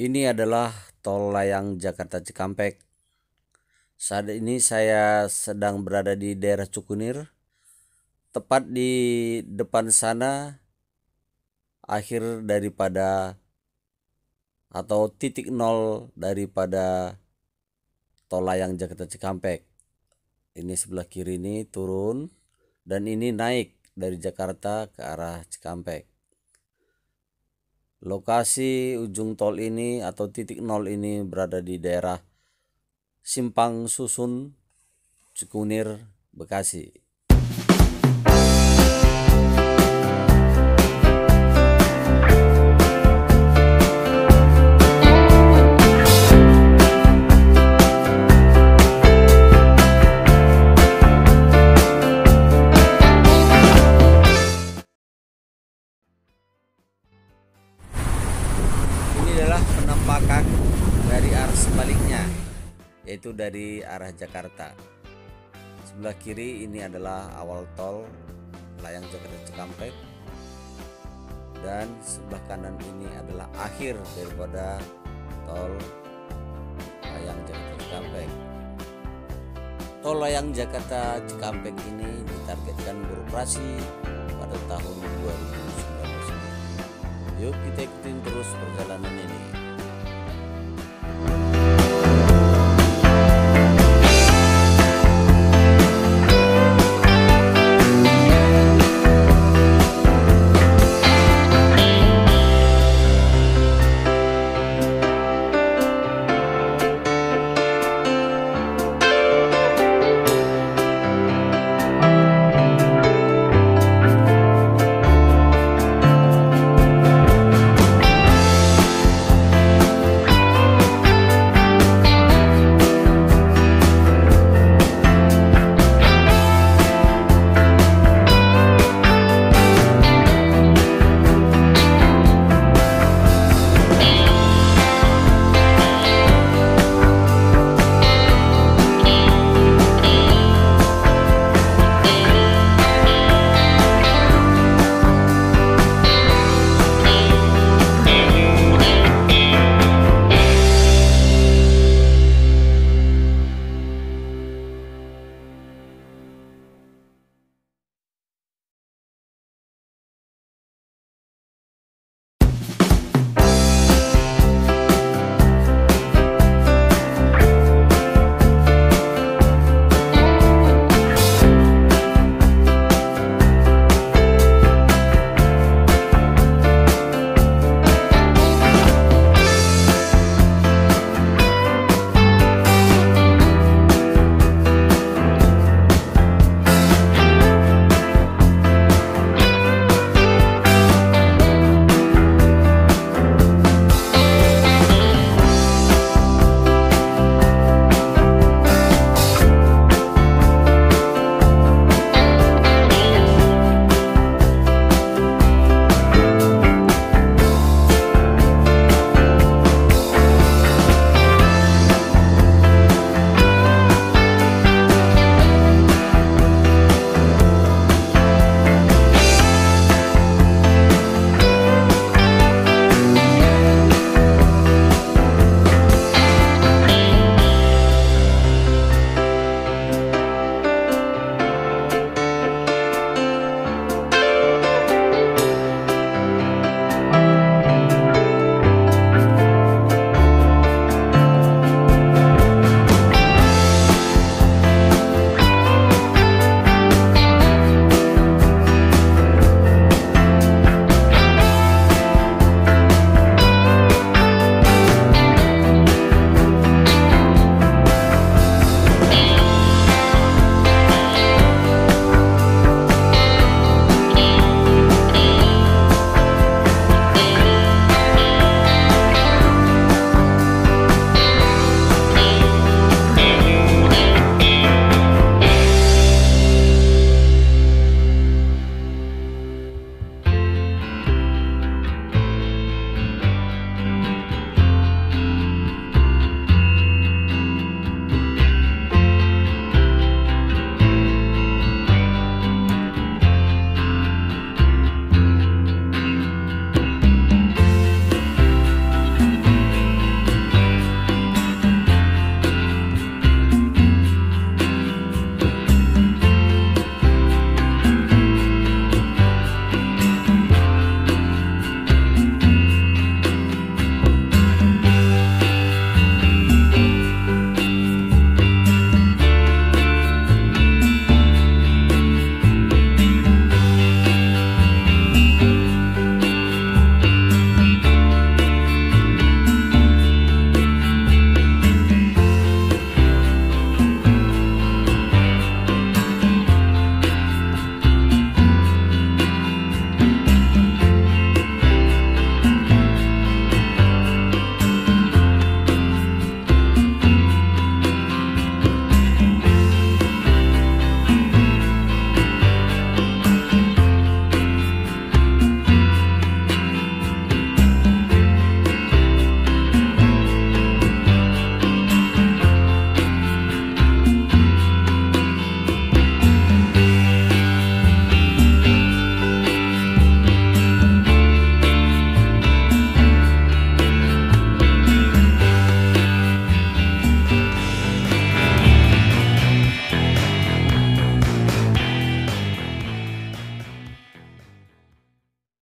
Ini adalah Tol Layang Jakarta Cikampek. Saat ini saya sedang berada di daerah Cikunir. Tepat di depan sana, akhir daripada atau titik nol daripada Tol Layang Jakarta Cikampek. Ini sebelah kiri ini turun dan ini naik dari Jakarta ke arah Cikampek. Lokasi ujung tol ini atau titik nol ini berada di daerah Simpang Susun, Cikunir, Bekasi. Penampakan dari arah sebaliknya, yaitu dari arah Jakarta. Sebelah kiri ini adalah awal tol Layang Jakarta Cikampek, dan sebelah kanan ini adalah akhir daripada tol Layang Jakarta Cikampek. Tol Layang Jakarta Cikampek ini ditargetkan beroperasi pada tahun 2019. Yuk kita ikutin terus perjalanan ini.